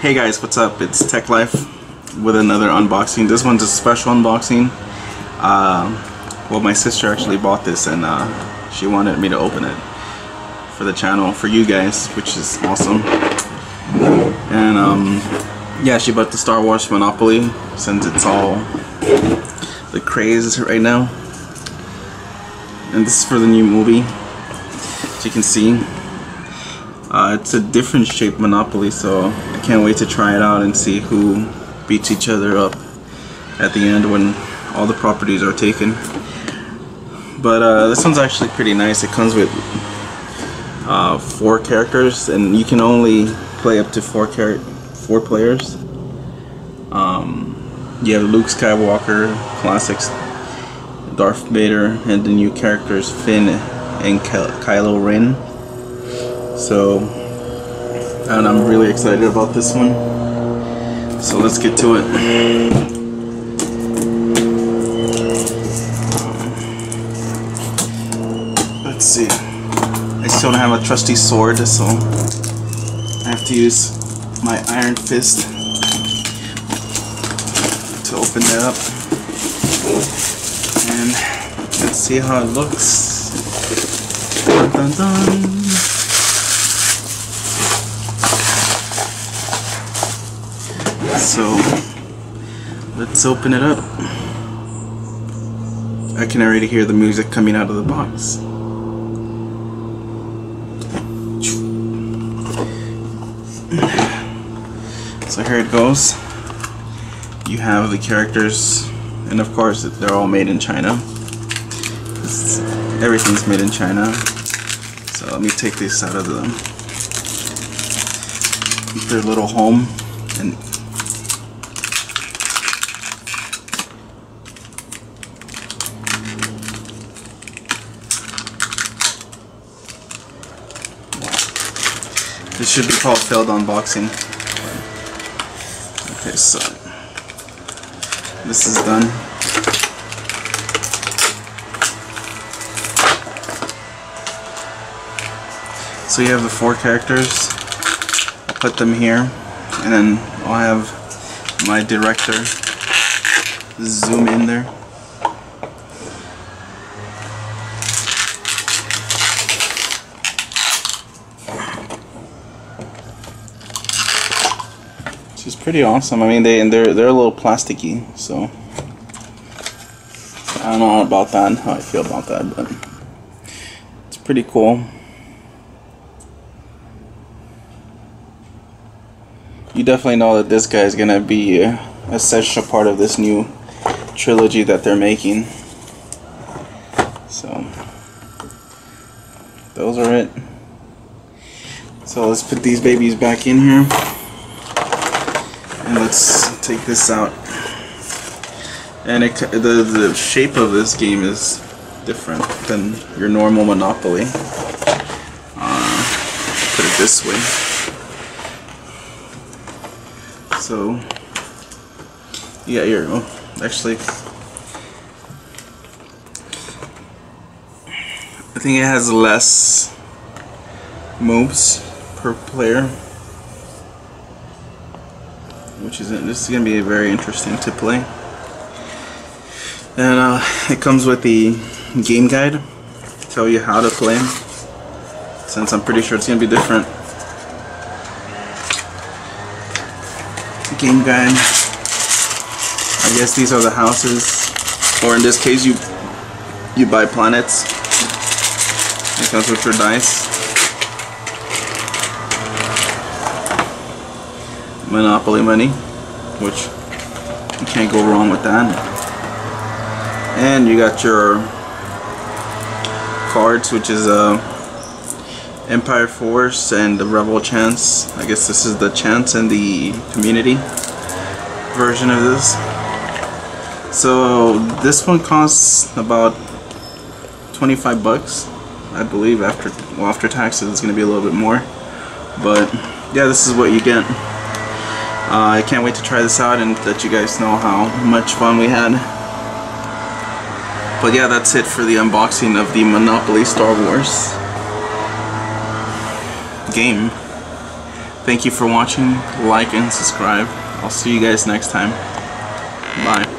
Hey guys, what's up? It's Tech Life with another unboxing. This one's a special unboxing. Well, my sister actually bought this and she wanted me to open it for the channel, for you guys, which is awesome. And yeah, she bought the Star Wars Monopoly since it's all the craze right now. And this is for the new movie, as you can see. It's a different shaped Monopoly, so I can't wait to try it out and see who beats each other up at the end when all the properties are taken. But this one's actually pretty nice. It comes with 4 characters, and you can only play up to four players. You have Luke Skywalker, classics, Darth Vader, and the new characters Finn and Kylo Ren. So, and I'm really excited about this one. So let's get to it. Let's see. I still don't have a trusty sword, so I have to use my iron fist to open that up. And let's see how it looks. Dun, dun, dun. So let's open it up. I can already hear the music coming out of the box. So here it goes. You have the characters, and of course they're all made in China. Everything's made in China. So let me take this out of their little home and this should be called failed unboxing. Okay, so this is done. So you have the 4 characters. I'll put them here, and then I'll have my director zoom in there. It's pretty awesome. I mean, they're a little plasticky, so I don't know about that and how I feel about that, but it's pretty cool. You definitely know that this guy is gonna be an essential part of this new trilogy that they're making. So those are it. So let's put these babies back in here. And let's take this out. And the shape of this game is different than your normal Monopoly. Put it this way. So, yeah, here. Oh, actually, I think it has less moves per player, which is going to be very interesting to play. And it comes with the game guide to tell you how to play, since I'm pretty sure it's going to be different. Game guide. I guess these are the houses, or in this case you buy planets. It comes with your dice. Monopoly money, which you can't go wrong with that. And you got your cards, which is Empire, Force, and the Rebel Chance. I guess this is the Chance and the Community version of this. So this one costs about 25 bucks, I believe. After taxes, it's going to be a little bit more. But yeah, this is what you get. I can't wait to try this out and let you guys know how much fun we had. But yeah, that's it for the unboxing of the Monopoly Star Wars game. Thank you for watching. Like and subscribe. I'll see you guys next time. Bye.